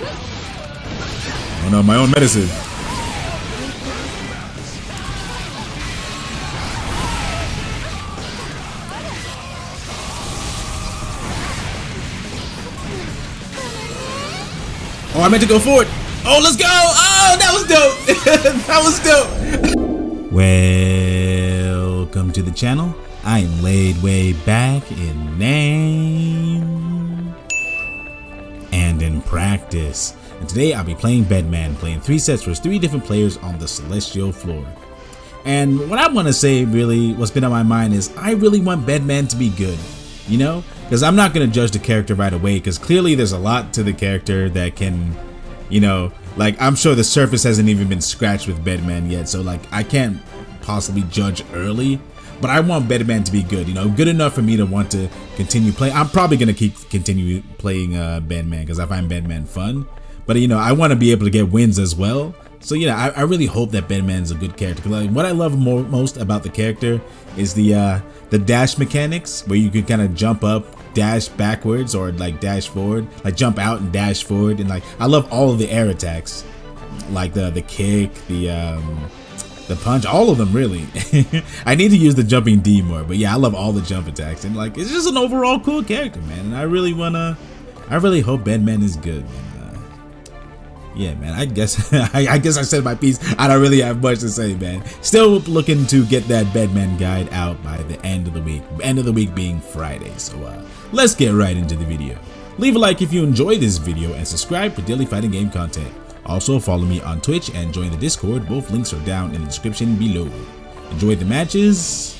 Oh no, my own medicine. Oh, I meant to go for it. Oh, let's go. Oh, that was dope. That was dope. Welcome to the channel. I am Ladewaybac in name and in practice. And today I'll be playing Bedman, playing 3 sets versus 3 different players on the celestial floor. And what I want to say, really, what's been on my mind is I really want Bedman to be good, you know, because I'm not going to judge the character right away, because clearly there's a lot to the character that can, you know, like, I'm sure the surface hasn't even been scratched with Bedman yet, so like I can't possibly judge early. But I want Bedman to be good, you know, good enough for me to want to continue playing. I'm probably going to continue playing Bedman because I find Bedman fun. But, you know, I want to be able to get wins as well. So, you know, I really hope that Bedman's a good character. Because like, what I love most about the character is the dash mechanics, where you can kind of jump up, dash backwards, or like dash forward, like jump out and dash forward. And like, I love all of the air attacks, like the kick, the punch, all of them, really. I need to use the jumping D more, but yeah, I love all the jump attacks, and like, it's just an overall cool character, man. And I really hope Bedman is good, man. Yeah, man, I guess I guess I said my piece. I don't really have much to say, man. Still looking to get that Bedman guide out by the end of the week, being Friday. So let's get right into the video. Leave a like if you enjoyed this video and subscribe for daily fighting game content. Also, follow me on Twitch and join the Discord. Both links are down in the description below. Enjoy the matches,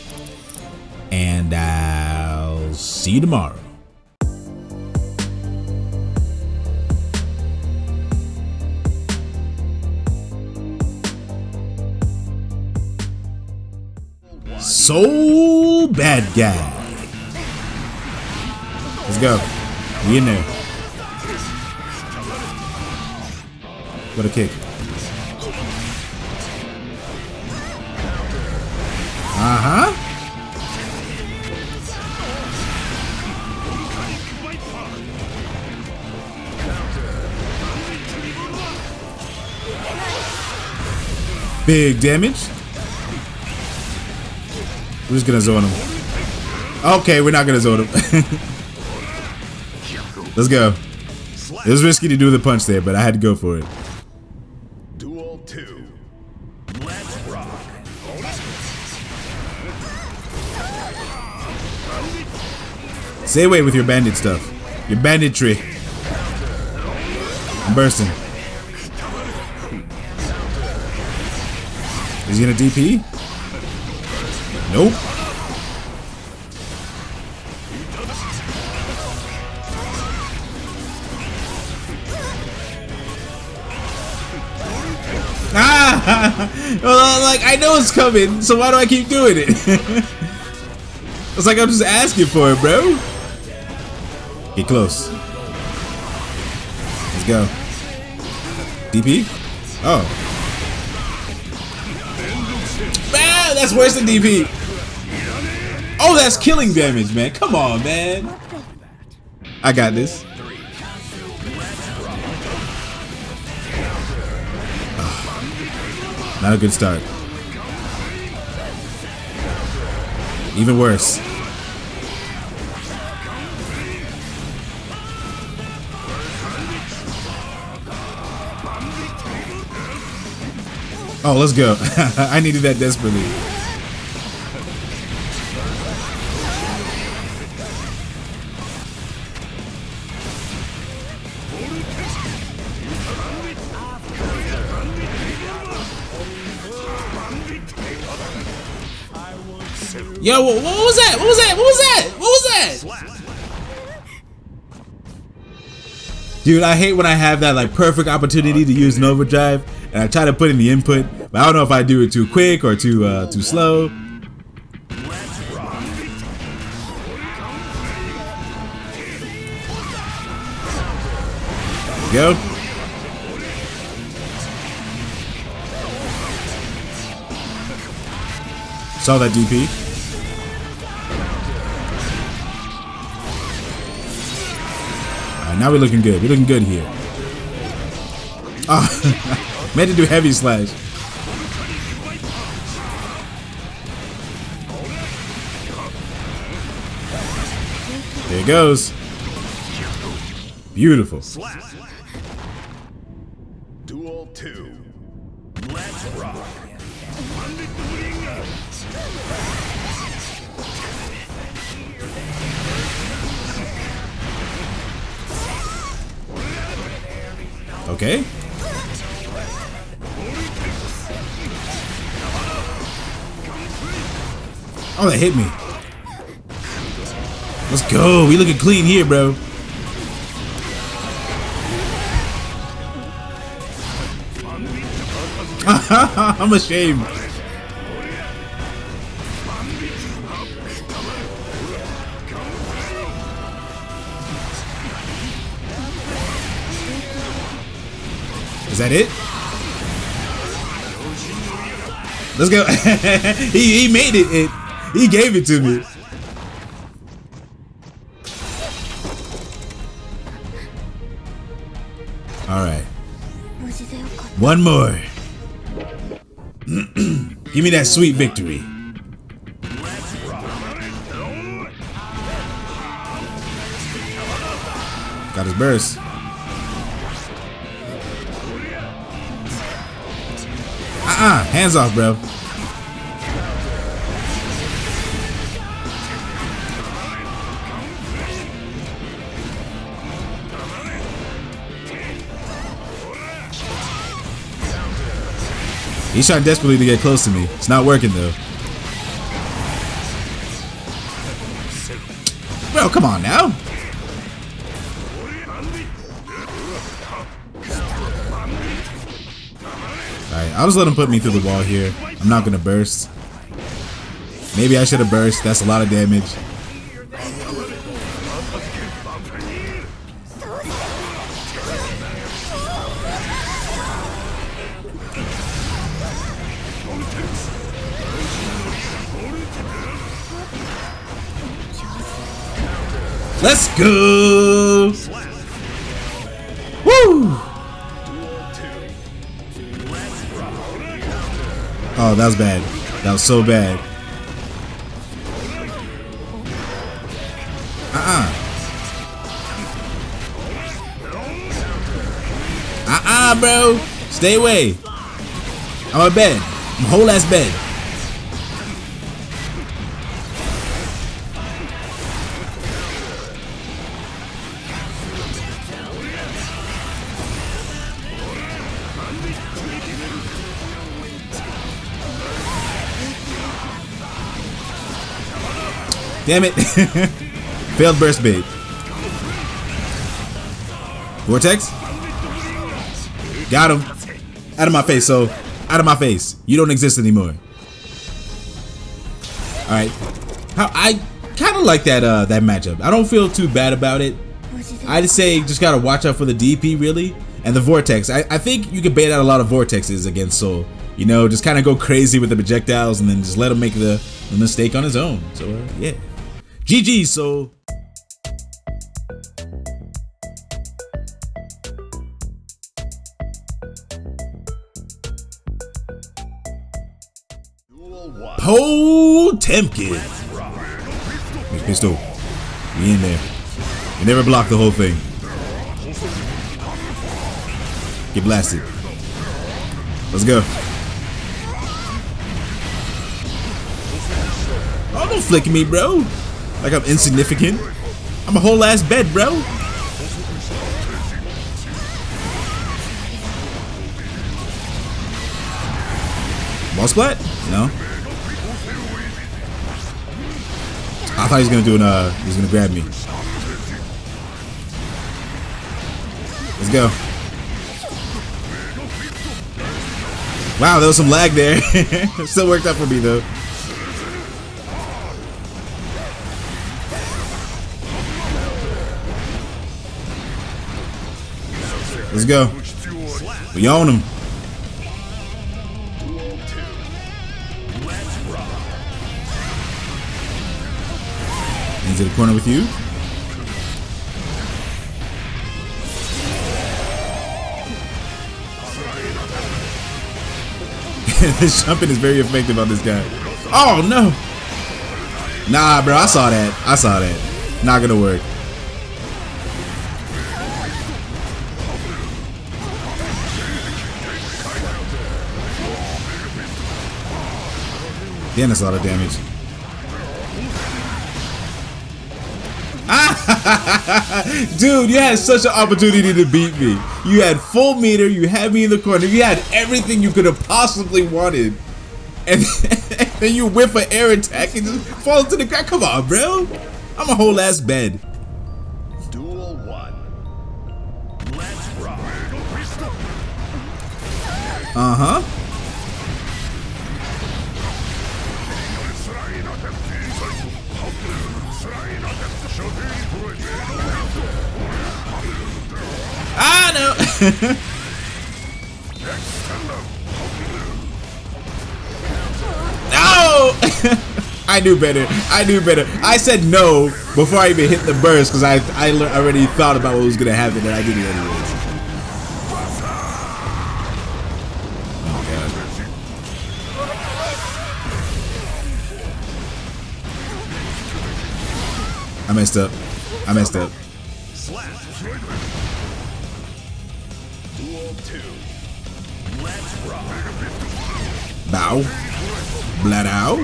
and I'll see you tomorrow. Sol Badguy. Let's go. We in there. What a kick. Big damage. We're just gonna zone him. Okay, we're not gonna zone him. Let's go. It was risky to do the punch there, but I had to go for it. Stay away with your bandit stuff. Your banditry. I'm bursting. Is he gonna DP? Nope. Ah! Well, like, I know it's coming, so why do I keep doing it? It's like I'm just asking for it, bro. Get close. Let's go. DP? Oh. Man, that's worse than DP. Oh, that's killing damage, man. Come on, man. I got this. Oh, not a good start. Even worse. Oh, let's go. I needed that desperately. Yo, what was that? What was that? Dude, I hate when I have that like perfect opportunity to use an overdrive and I try to put in the input, but I don't know if I do it too quick or too slow. There we go. Saw that DP. Alright, now we're looking good. We're looking good here. Oh, meant to do heavy slash. There it goes. Beautiful. Duel 2. Let's rock. Okay. Oh, that hit me. Let's go. We looking clean here, bro. I'm ashamed. Is that it? Let's go. He made it. He gave it to me. All right. One more. Give me that sweet victory. Got his burst. Hands off, bro. He's trying desperately to get close to me. It's not working though. Bro, come on now. I'll just let him put me through the wall here. I'm not gonna burst. Maybe I should have burst. That's a lot of damage. Let's go! Woo! Oh, that was bad. That was so bad. Bro. Stay away. I'm a bed. I'm a whole ass bed. Damn it. Failed burst bait. Vortex? Got him. Out of my face, so. Out of my face. You don't exist anymore. Alright. I kind of like that matchup. I don't feel too bad about it. I'd say just gotta watch out for the DP, really. And the Vortex. I think you can bait out a lot of Vortexes against Sol. You know, just kind of go crazy with the projectiles and then just let him make the mistake on his own. So, yeah. GG, Sol. Potemkin. Miss Pistol. We in there. You never block the whole thing. Get blasted. Let's go. Oh, don't flick me, bro. Like I'm insignificant. I'm a whole ass bed, bro. Ball splat? No. I thought he was gonna do an he's gonna grab me. Let's go. Wow, there was some lag there. Still worked out for me though. Let's go. We own him. Into the corner with you. This jumping is very effective on this guy. Oh no! Nah, bro, I saw that. I saw that. Not gonna work. Damn, that's a lot of damage. Dude, you had such an opportunity to beat me. You had full meter, you had me in the corner, you had everything you could have possibly wanted. And then you whiff an air attack and just fall to the ground. Come on, bro. I'm a whole ass bed. Duel one. Let's rock. Uh-huh. Ah, no! No! I knew better. I knew better. I said no before I even hit the burst because I already thought about what was going to happen and I did it anyways. Oh, God. I messed up. I messed up. Bow. Blood out.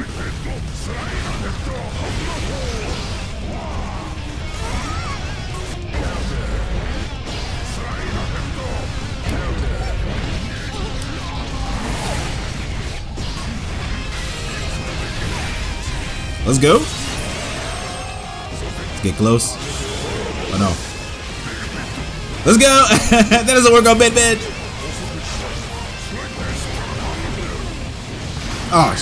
Let's go. Let's get close. Oh no. Let's go. That doesn't work on Bedman. Oh,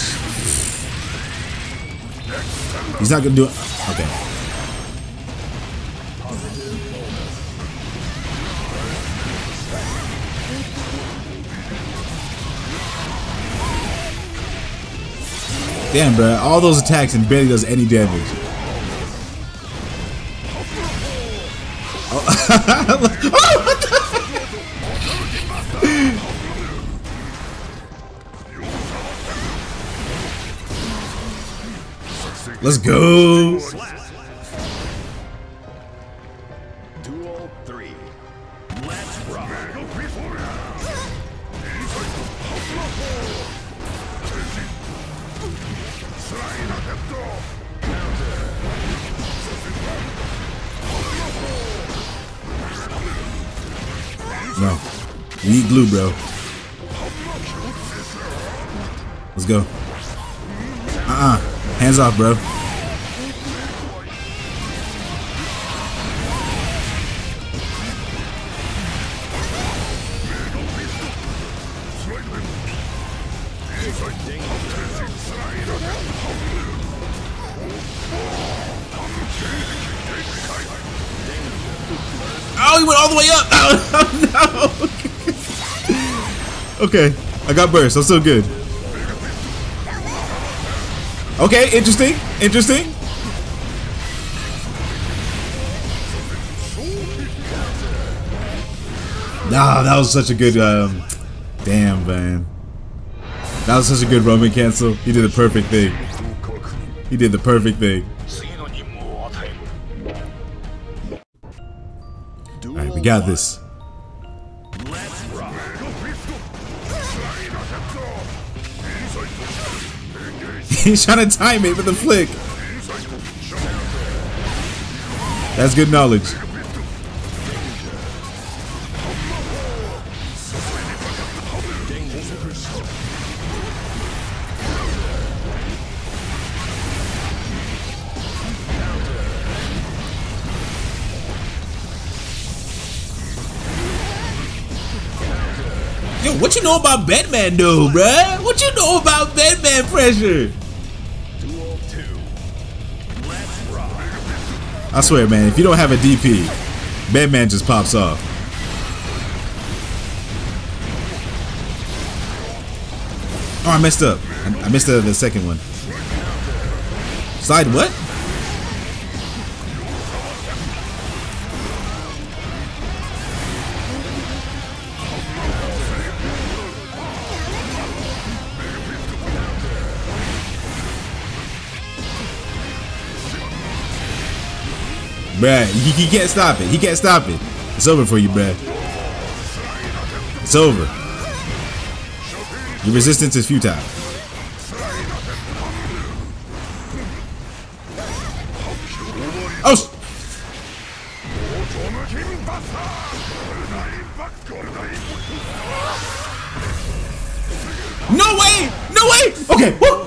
he's not gonna do it. Okay. Damn, bro. All those attacks and barely does any damage. Oh. Oh, what the? Let's go. Duel three. Let's rock. No, we need glue, bro. Let's go. Hands off, bro. Oh, he went all the way up. Oh, no. Okay, I got burst. I'm still good. Okay, interesting, interesting. Nah, that was such a good, damn, man. That was such a good Roman cancel. He did the perfect thing. He did the perfect thing. Alright, we got this. He's trying to time it with a flick. That's good knowledge. Yo, what you know about Bedman though, bruh? What you know about Bedman pressure? I swear, man, if you don't have a DP, Bedman just pops off. Oh, I messed up. I missed the second one. Side what? Bruh, he can't stop it. He can't stop it. It's over for you, bruh. It's over. Your resistance is futile. Oh! No way! No way! Okay, woo!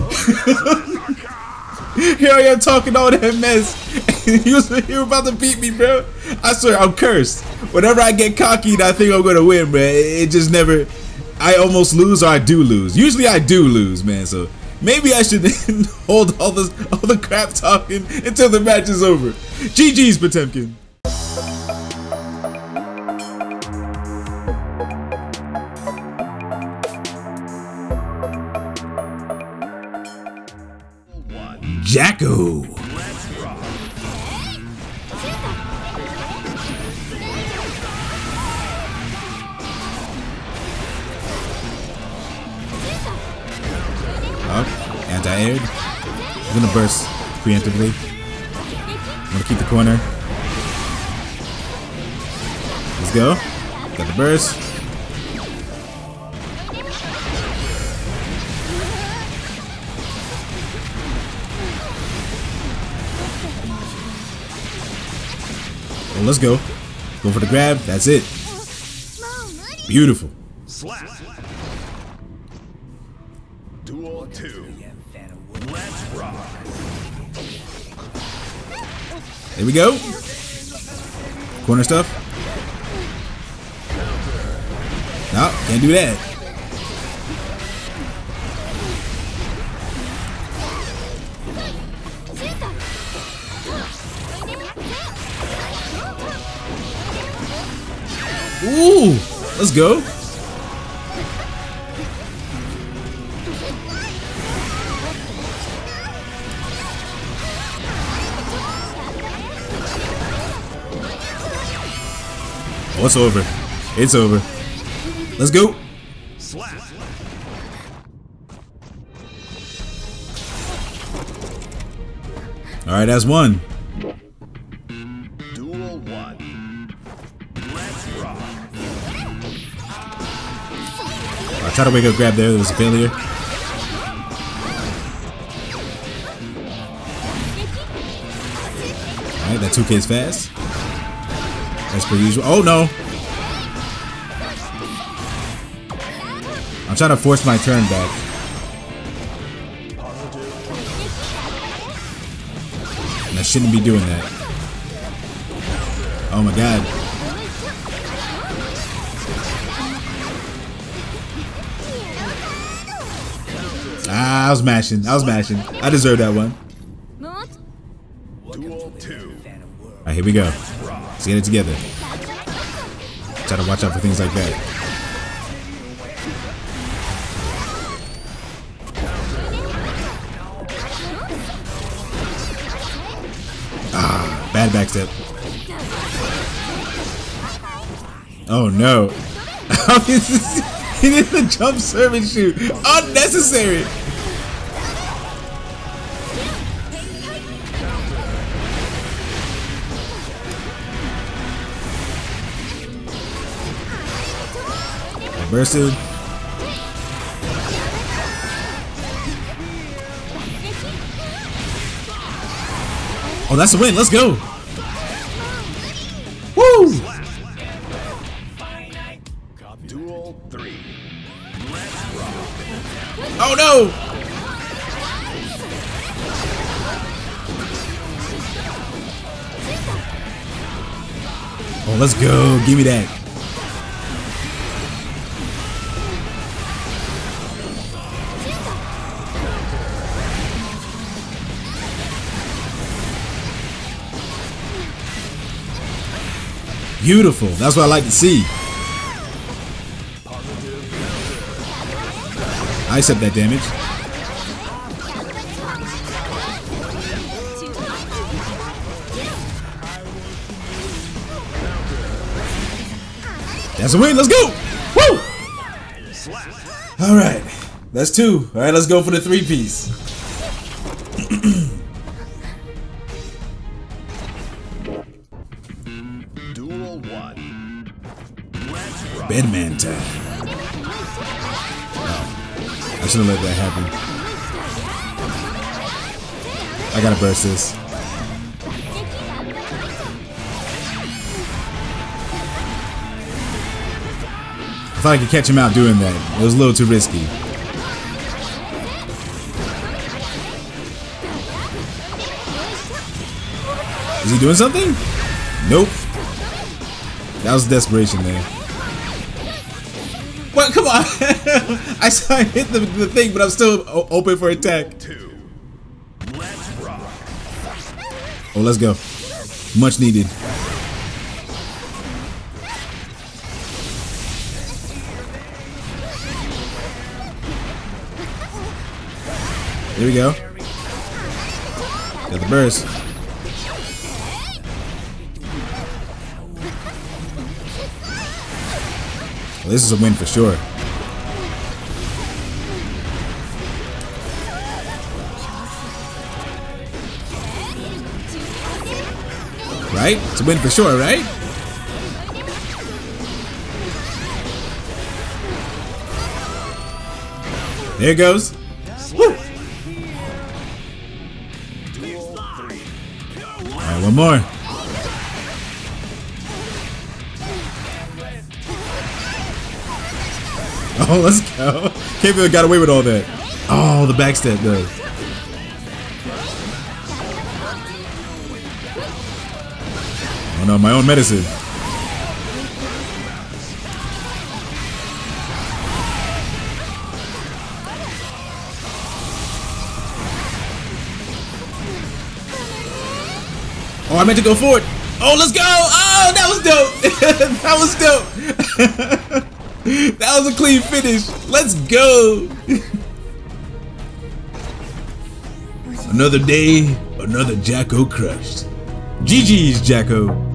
Here I am talking all that mess. You were about to beat me, bro. I swear, I'm cursed. Whenever I get cocky, I think I'm gonna win, bro. It just never. I almost lose, or I do lose. Usually, I do lose, man. So maybe I should hold all the crap talking until the match is over. GG's, Potemkin. Jacko. Anti-aired. I'm gonna burst preemptively. I'm gonna keep the corner. Let's go. Got the burst. Well, let's go. Go for the grab. That's it. Beautiful. Duel 2. Let's rock. There we go. Corner stuff. No, can't do that. Ooh, let's go. Oh, it's over. It's over. Let's go. All right, that's one. Duel 1. Let's rock. I tried to wake up grab there. There was a failure. All right, that 2K is fast. As per usual. Oh no! I'm trying to force my turn back. And I shouldn't be doing that. Oh my god. Ah, I was mashing. I was mashing. I deserve that one. Alright, here we go. Let's get it together. Try to watch out for things like that. Ah, bad backstep. Oh no. He did the jump serve and shoot. Unnecessary. Bursted. Oh, that's a win. Let's go. Woo! Duel 3. Oh no! Oh, let's go. Give me that. Beautiful. That's what I like to see. I accept that damage. That's a win. Let's go. Woo! All right. That's 2. All right, let's go for the 3-piece. Bedman time. Oh, I shouldn't let that happen. I gotta burst this. I thought I could catch him out doing that. It was a little too risky. Is he doing something? Nope. That was desperation there. What? Come on! I saw him hit the thing, but I'm still open for attack. Oh, let's go. Much needed. Here we go. Got the burst. Well, this is a win for sure. Right? It's a win for sure, right? There it goes. Woo! Alright, one more. Oh, let's go. Can't believe I got away with all that. Oh, the backstab does. Oh no, my own medicine. Oh, I meant to go forward. Oh, let's go. Oh, that was dope. That was dope. That was a clean finish. Let's go. Another day, another Jacko crushed. GG's, Jacko.